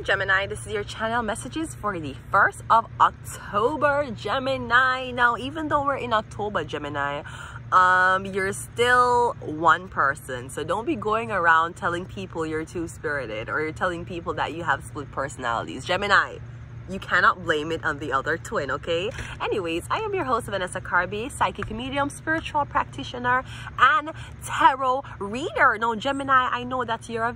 Hi Gemini, this is your channel messages for the 1st of October, Gemini. Now, even though we're in October, Gemini, you're still one person, so don't be going around telling people you're two-spirited or you're telling people that you have split personalities, Gemini. You cannot blame it on the other twin, okay? Anyways, I am your host, Vanessa Carby, psychic medium, spiritual practitioner, and tarot reader. Now, Gemini, I know that you're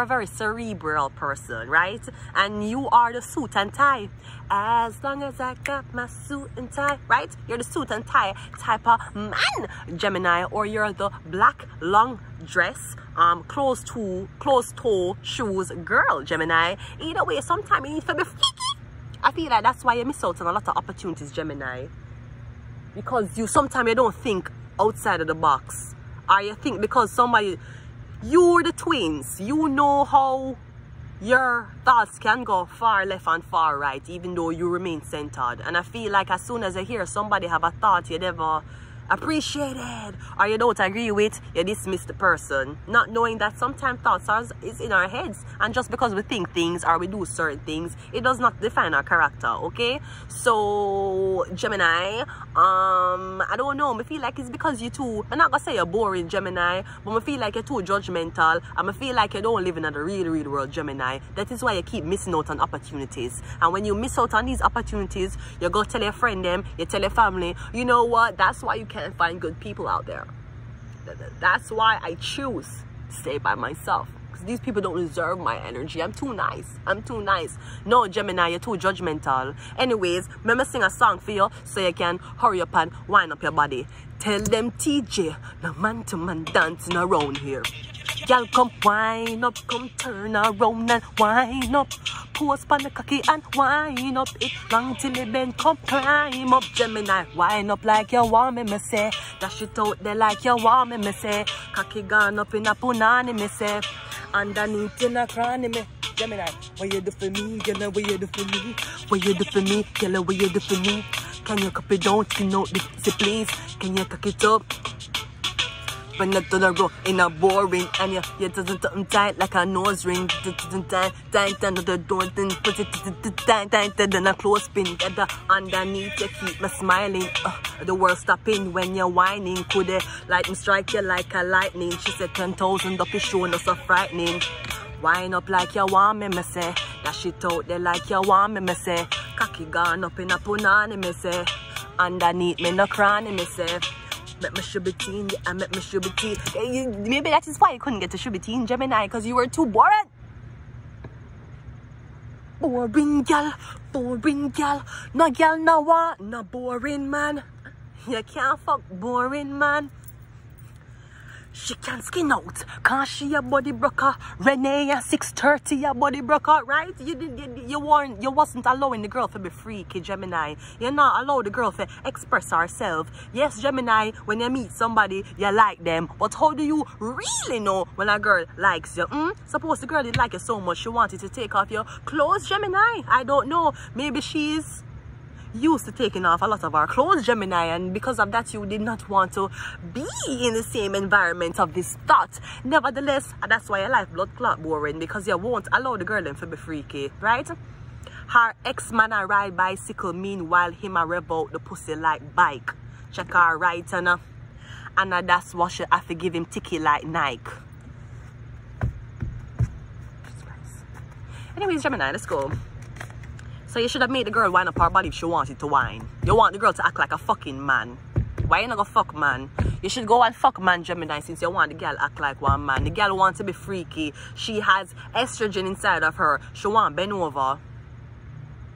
a very cerebral person, right? And you are the suit and tie. As long as I got my suit and tie, right? You're the suit and tie type of man, Gemini, or you're the black long dress, closed toe shoes girl, Gemini. Either way, sometimes you need to be freaky. I feel like that's why you miss out on a lot of opportunities, Gemini. Because sometimes you don't think outside of the box. Or you think because somebody... You're the twins. You know how your thoughts can go far left and far right, even though you remain centered. And I feel like as soon as I hear somebody have a thought you never appreciated or you don't agree with, you dismiss the person, not knowing that sometimes thoughts is in our heads, and just because we think things or we do certain things, it does not define our character, okay? So Gemini, I don't know, I feel like it's because you too, I'm not gonna say you're boring, Gemini, but I feel like you're too judgmental and I feel like you don't live in the real world, Gemini. That is why you keep missing out on opportunities, and when you miss out on these opportunities, you go tell your friend them, you tell your family, you know what, that's why you can't find good people out there. That's why I choose to stay by myself, because these people don't deserve my energy. I'm too nice. No, Gemini, you're too judgmental. Anyways, let me sing a song for you so you can hurry up and wind up your body. Tell them TJ, no man to man dancing around here. Y'all come wind up, come turn around and wind up. Pose pan the cocky and wind up. It long till the bend, come climb up, Gemini. Wind up like you want me, say. Dash it out there like you want me, say. Cocky gone up in a punani, me say. Underneath in a cranny, me. Gemini, what you do for me? Girl, what you do for me? What you do for me? Girl, what you do for me? Can you copy down to know this, please? Can you cock it up? When I do the road in a boring, and you doesn't tight like a nose ring. Tight under the door, then put it tighter than a clothespin. Get the underneath, you keep me smiling. The world stopping when you're whining. Could it like me strike you like a lightning? She said 10,000 up your shoulder, so frightening. Wind up like you want me say. That shit out there like you want me say. Cocky gone up in a punani, me say. Underneath me no cranny, me say. Met my Shubatine, yeah, I met my Shubatine. Maybe that is why you couldn't get to Shubatine, Gemini, because you were too boring. Boring gal, no what, no boring man. You can't fuck boring man. She can't skin out, cause she a body broker. Renee at 6:30 a body broker, right? You wasn't allowing the girl to be freaky, Gemini. You're not allowed the girl to express herself. Yes, Gemini, when you meet somebody, you like them. But how do you really know when a girl likes you? Suppose the girl didn't like you so much she wanted to take off your clothes, Gemini. I don't know. Maybe she's used to taking off a lot of our clothes, Gemini, and because of that you did not want to be in the same environment of this thought. Nevertheless, that's why your life blood clot boring, because you won't allow the girl to be freaky, right? Her ex-man a ride bicycle, meanwhile him a rev out the pussy like bike. Check her right, and that's what she have to give him ticky like Nike. Anyways, Gemini, let's go. So you should have made the girl wind up her body if she wanted to whine. You want the girl to act like a fucking man. Why you not gonna fuck man? You should go and fuck man, Gemini, since you want the girl act like one man. The girl wants to be freaky. She has estrogen inside of her. She want Benova.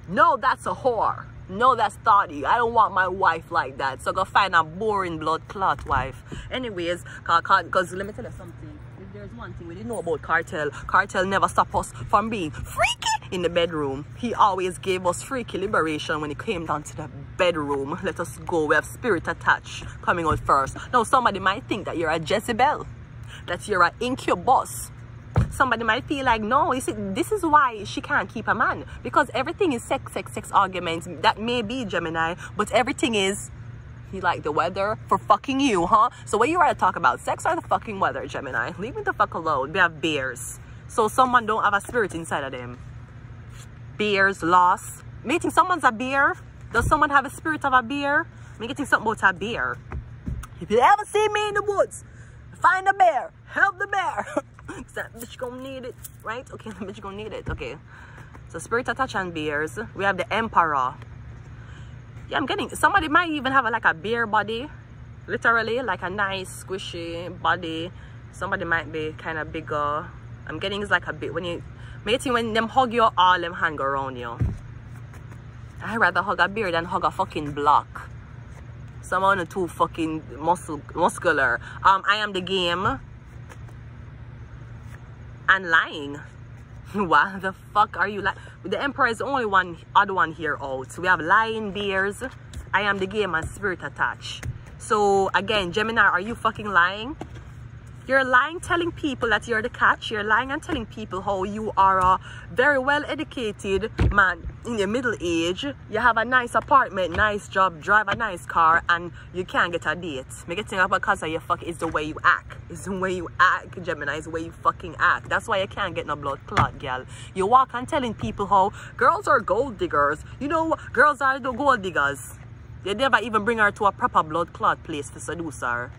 No, that's a whore. No, that's thotty. I don't want my wife like that. So go find a boring blood clot wife. Anyways, because let me tell you something. If there's one thing we didn't know about Cartel, Cartel never stopped us from being freaky in the bedroom. He always gave us freaky liberation when it came down to the bedroom. Let us go. We have spirit attached coming out first. Now somebody might think that you're a Jezebel, that you're an incubus. Somebody might feel like, no, you see, this is why she can't keep a man, because everything is sex arguments. That may be, Gemini, but everything is he like the weather for fucking you, huh? So what you want to talk about, sex or the fucking weather, Gemini? Leave me the fuck alone. We have bears, so someone don't have a spirit inside of them. bears lost. Me think someone's a bear. Does someone have a spirit of a bear? Me think something about a bear. If you ever see me in the woods, find a bear, help the bear. That bitch gonna need it, right? Okay, that bitch gonna need it. Okay, so spirit attached on bears. We have the emperor. Yeah, I'm getting somebody might even have like a bear body, literally, like a nice squishy body. Somebody might be kind of bigger. I'm getting it's like a bit when you mating, when them hug you, all them hang around you. I'd rather hug a bear than hug a fucking block. Someone too fucking muscular. I am the game. And lying. Why the fuck are you lying? The emperor is the only one other one here out. So we have lying bears. I am the game and spirit attached. So again, Gemini, are you fucking lying? You're lying, telling people that you're the catch. You're lying and telling people how you are a very well-educated man in your middle age. You have a nice apartment, nice job, drive a nice car, and you can't get a date. Make it think about because of your fuck is the way you act. It's the way you act, Gemini. It's the way you fucking act. That's why you can't get no blood clot, girl. You walk and telling people how girls are gold diggers. You know, girls are the gold diggers. They never even bring her to a proper blood clot place to seduce her.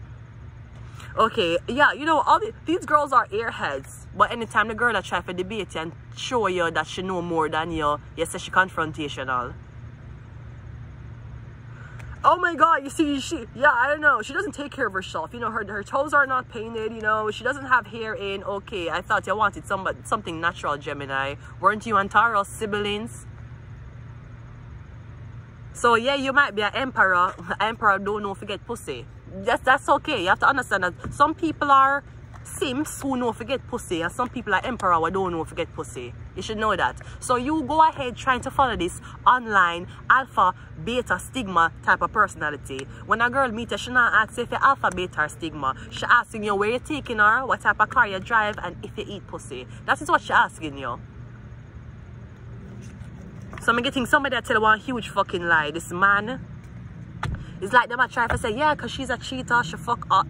Okay, yeah, you know, all these girls are airheads. But anytime the girl that try for debate and show you that she know more than you, you say she confrontational. Oh my God, you see, she, yeah, I don't know. She doesn't take care of herself. You know, her toes are not painted, you know. She doesn't have hair in. Okay, I thought you wanted something natural, Gemini. Weren't you and Tara siblings? So, yeah, you might be an emperor. Emperor don't know if you get pussy. That's okay. You have to understand that some people are simps who know forget pussy, and some people are emperor who don't know forget pussy. You should know that. So you go ahead trying to follow this online alpha beta stigma type of personality. When a girl meets you, she not asks if you're alpha beta or stigma. She asking you where you're taking her, what type of car you drive, and if you eat pussy. That is what she asking you. So I'm getting somebody that tell one huge fucking lie. This man, it's like them a try to say, yeah, because she's a cheater, she fuck up.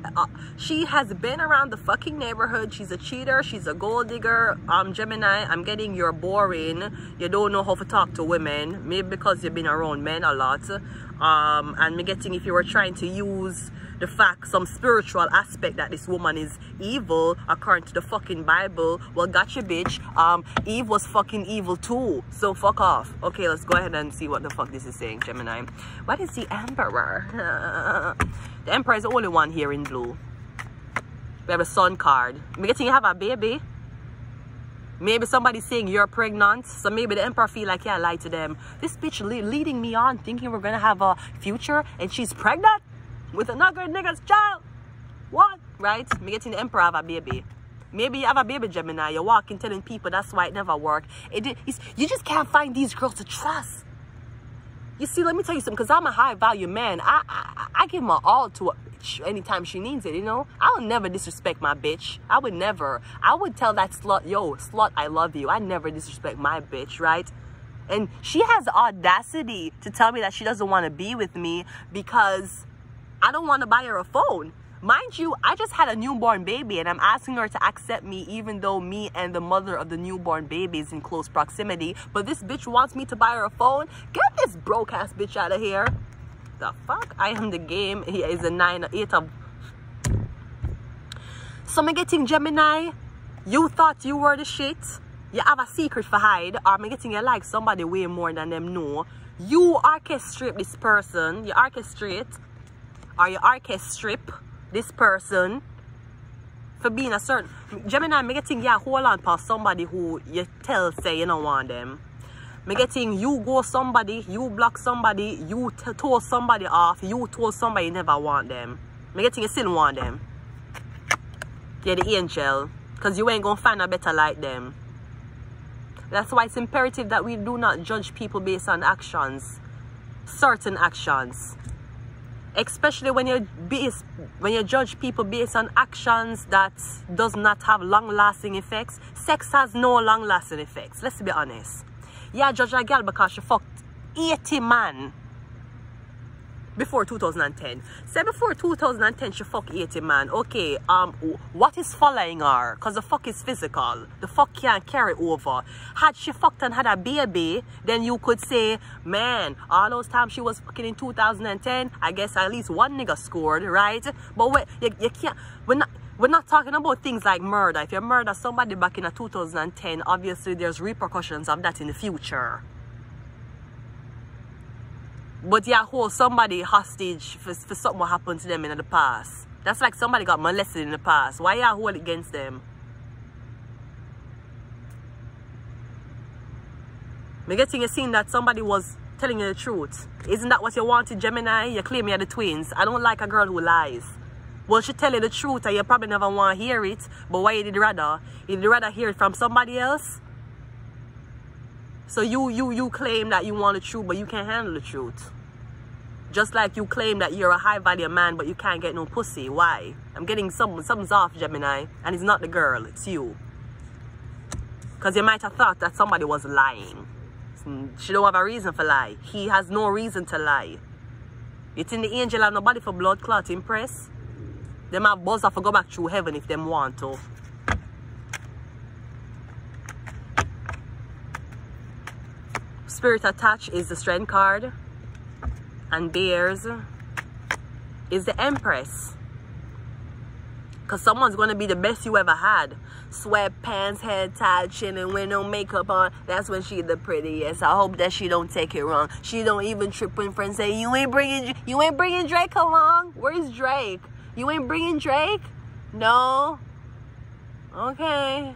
She has been around the fucking neighborhood, she's a cheater, she's a gold digger. Gemini, I'm getting you're boring, you don't know how to talk to women, maybe because you've been around men a lot. And me getting if you were trying to use the fact, some spiritual aspect that this woman is evil, according to the fucking Bible, well, gotcha, bitch. Eve was fucking evil too, so fuck off. Okay, let's go ahead and see what the fuck this is saying, Gemini. What is the emperor? The emperor is the only one here in blue. We have a sun card. I'm getting you have a baby. Maybe somebody's saying you're pregnant, so maybe the emperor feel like, yeah, I lied to them. This bitch leading me on, thinking we're gonna have a future, and she's pregnant? With another nigga's child. What? Right? Me getting the emperor have a baby. Maybe you have a baby, Gemini. You're walking telling people that's why it never worked. You just can't find these girls to trust. You see, let me tell you something, because I'm a high value man. I give my all to a bitch anytime she needs it, you know? I would never disrespect my bitch. I would never. I would tell that slut, yo, slut, I love you. I never disrespect my bitch, right? And she has the audacity to tell me that she doesn't want to be with me because I don't want to buy her a phone. Mind you, I just had a newborn baby and I'm asking her to accept me even though me and the mother of the newborn baby is in close proximity. But this bitch wants me to buy her a phone? Get this broke ass bitch out of here. The fuck? I am the game. He is a 9 or 8 of... So I'm getting Gemini. You thought you were the shit. You have a secret for hide. Or I'm getting you like somebody way more than them know. You orchestrate this person. You orchestrate. Or you orchestrate this person for being a certain Gemini. Me getting yeah, hold on past somebody who you tell say you don't want them. Me getting you go somebody, you block somebody, you told somebody off, you told somebody you never want them. Me getting you still want them. You're the angel, cause you ain't gonna find a better like them. That's why it's imperative that we do not judge people based on actions, certain actions. Especially when you judge people based on actions that does not have long-lasting effects. Sex has no long-lasting effects. Let's be honest. Yeah, judge a girl because she fucked 80 men. before 2010. Say before 2010 she fuck 80 man. Okay, what is following her? Because the fuck is physical. The fuck can't carry over. Had she fucked and had a baby, then you could say, man, all those times she was fucking in 2010, I guess at least one nigga scored, right? But wait, you can't, we're not talking about things like murder. If you murder somebody back in 2010, obviously there's repercussions of that in the future. But yeah, hold somebody hostage for something what happened to them in the past. That's like somebody got molested in the past. Why y'all hold against them? Me getting a scene that somebody was telling you the truth. Isn't that what you wanted, Gemini? You claim you're the twins. I don't like a girl who lies. Well, she tell you the truth and you probably never want to hear it. But why did you rather? You'd rather hear it from somebody else? So you claim that you want the truth, but you can't handle the truth. Just like you claim that you're a high-value man, but you can't get no pussy. Why? I'm getting something's off, Gemini. And it's not the girl, it's you. Because you might have thought that somebody was lying. She don't have a reason for lie. He has no reason to lie. You think the angel have nobody for blood clot impress? Them have buzz off to go back through heaven if them want to. Spirit attached is the strength card. And bears is the empress. Because someone's going to be the best you ever had. Sweatpants, head tied, chin and with no makeup on. That's when she's the prettiest. I hope that she don't take it wrong. She don't even trip when friends say, you ain't bringing Drake along. Where's Drake? You ain't bringing Drake? No. Okay.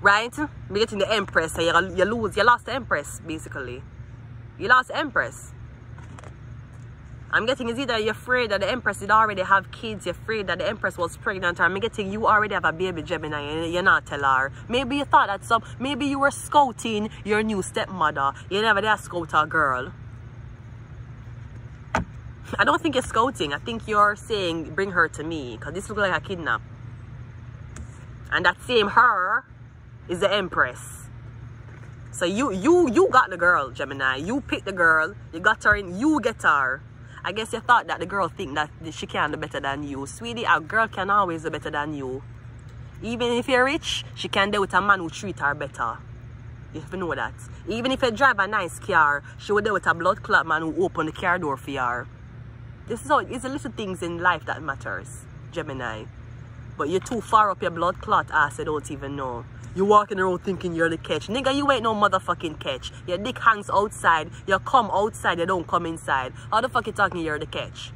Right? We're getting the empress. So you lost the empress, basically. You lost the empress. I'm getting is either you're afraid that the empress did already have kids, you're afraid that the empress was pregnant, or I'm getting you already have a baby, Gemini, and you're not tell her. Maybe you thought that maybe you were scouting your new stepmother. You never did scout a girl. I don't think you're scouting. I think you're saying, bring her to me, because this looks like a kidnap. And that same her is the empress. So you got the girl, Gemini. You picked the girl, you got her in, you get her. I guess you thought that the girl think that she can do better than you. Sweetie, a girl can always do better than you. Even if you're rich, she can deal with a man who treats her better. You know that. Even if you drive a nice car, she will deal with a blood clot man who open the car door for her. This is all, it's the little things in life that matters, Gemini. But you're too far up your blood clot ass, you don't even know. You walking around thinking you're the catch. Nigga, you ain't no motherfucking catch. Your dick hangs outside. You come outside, you don't come inside. How the fuck you talking you're the catch?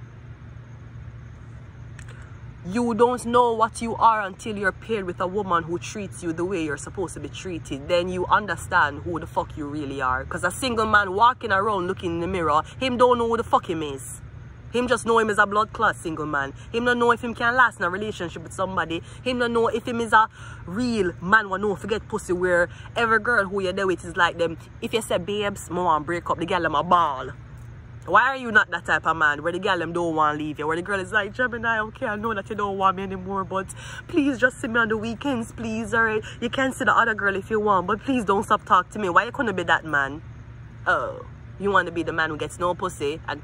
You don't know what you are until you're paired with a woman who treats you the way you're supposed to be treated. Then you understand who the fuck you really are. Because a single man walking around looking in the mirror, him don't know who the fuck him is. Him just know him is a blood clot single man. Him don't know if him can last in a relationship with somebody. Him don't know if him is a real man who no forget pussy, where every girl who you there with is like them. If you say babes, I want to break up, the girl them a ball. Why are you not that type of man where the girl them don't want to leave you? Where the girl is like, Gemini, okay, I know that you don't want me anymore, but please just see me on the weekends, please, alright? You can see the other girl if you want, but please don't stop talking to me. Why you couldn't be that man? Oh. You want to be the man who gets no pussy and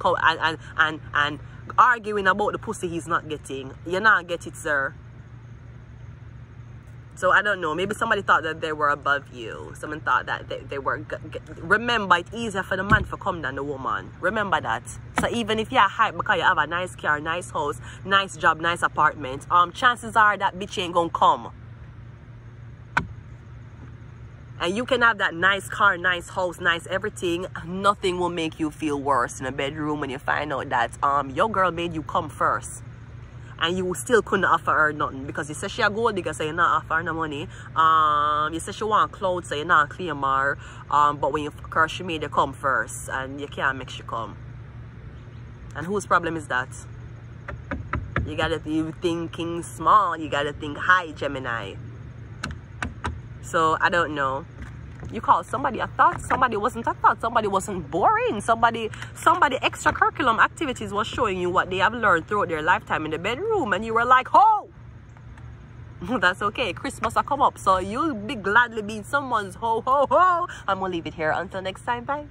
arguing about the pussy he's not getting. You're not get it, sir. So I don't know. Maybe somebody thought that they were above you. Someone thought that they were... Remember, it's easier for the man to come than the woman. Remember that. So even if you're hype because you have a nice car, nice house, nice job, nice apartment, chances are that bitch ain't gonna come. And you can have that nice car, nice house, nice everything. Nothing will make you feel worse in a bedroom when you find out that your girl made you come first. And you still couldn't offer her nothing. Because you say she a gold digger, so you're not offering her money. You say she want clothes, so you're not claim her. But when you fuck her, she made you come first. And you can't make she come. And whose problem is that? You gotta be thinking small. You gotta think high, Gemini. So, I don't know. You call somebody a thought. Somebody wasn't a thought. Somebody wasn't boring. Somebody extracurriculum activities was showing you what they have learned throughout their lifetime in the bedroom. And you were like, oh! That's okay. Christmas will come up. So, you'll be gladly be someone's ho, ho, ho. I'm going to leave it here. Until next time. Bye.